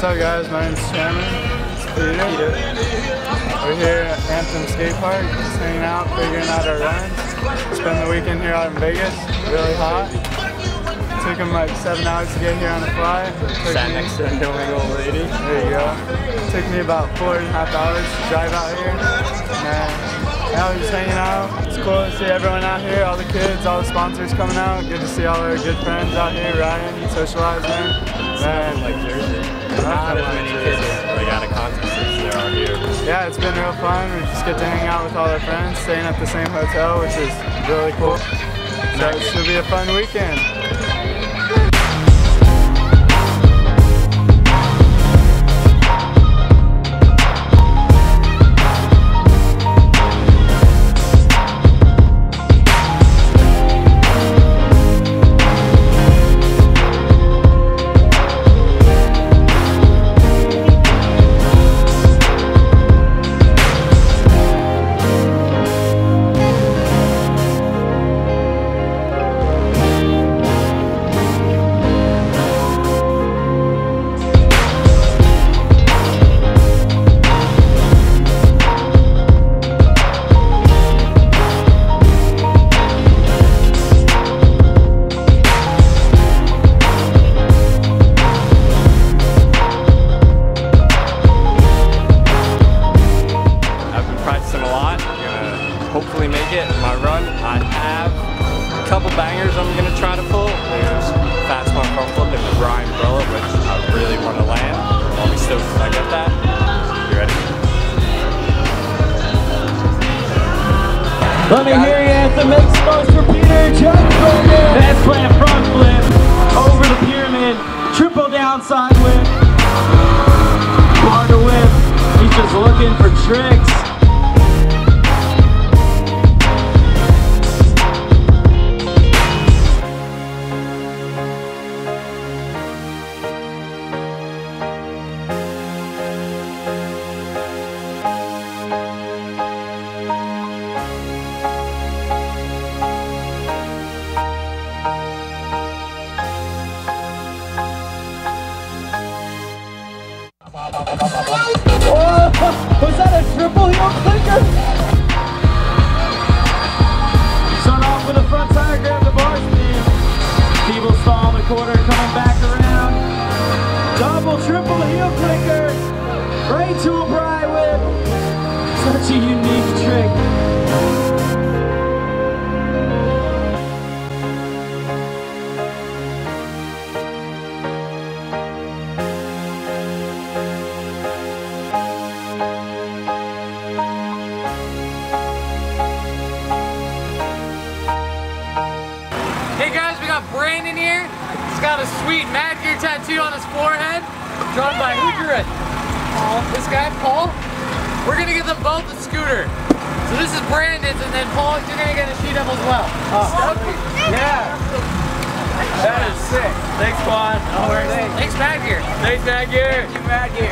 What's up guys, my name's Shannon, it's Peter. We're here at Anthem Skate Park, just hanging out, figuring out our runs. Spend the weekend here out in Vegas, really hot. It took him like 7 hours to get here on the fly. Sat next to a knowing old lady. There you go. It took me about 4.5 hours to drive out here. And now we're just hanging out. It's cool to see everyone out here, all the kids, all the sponsors coming out. Good to see all our good friends out here riding, socializing. Man, like Jersey. Not as many kids like out of context as there are here. Yeah, it's been real fun. We just get to hang out with all our friends, staying at the same hotel, which is really cool. So it should be a fun weekend. Hopefully make it. My run, I have a couple bangers I'm going to try to pull. There's a fast one front flip and the Brian umbrella, which I really want to land. I'll be stoked if I get that. You ready? Let me hear you at the mix post for Peter Johnson. That's left front flip over the pyramid. Triple downside whip. Quarter whip. He's just looking for tricks. Oh, was that a triple heel clicker? Start off with a front tire, grab the bars, and then feeble stall in the quarter, coming back around. Double triple heel clicker, right to a bry whip. Such a unique trick. Brandon here, he's got a sweet Madd Gear tattoo on his forehead, drawn by Hookerit. This guy, Paul, we're going to give them both a scooter. So this is Brandon's, and then Paul, you're going to get a sheet-up as well. Yeah. That is sick. Thanks, Juan. Thanks, Madd Gear. Thanks, Madd Gear. Thank you, Madd Gear.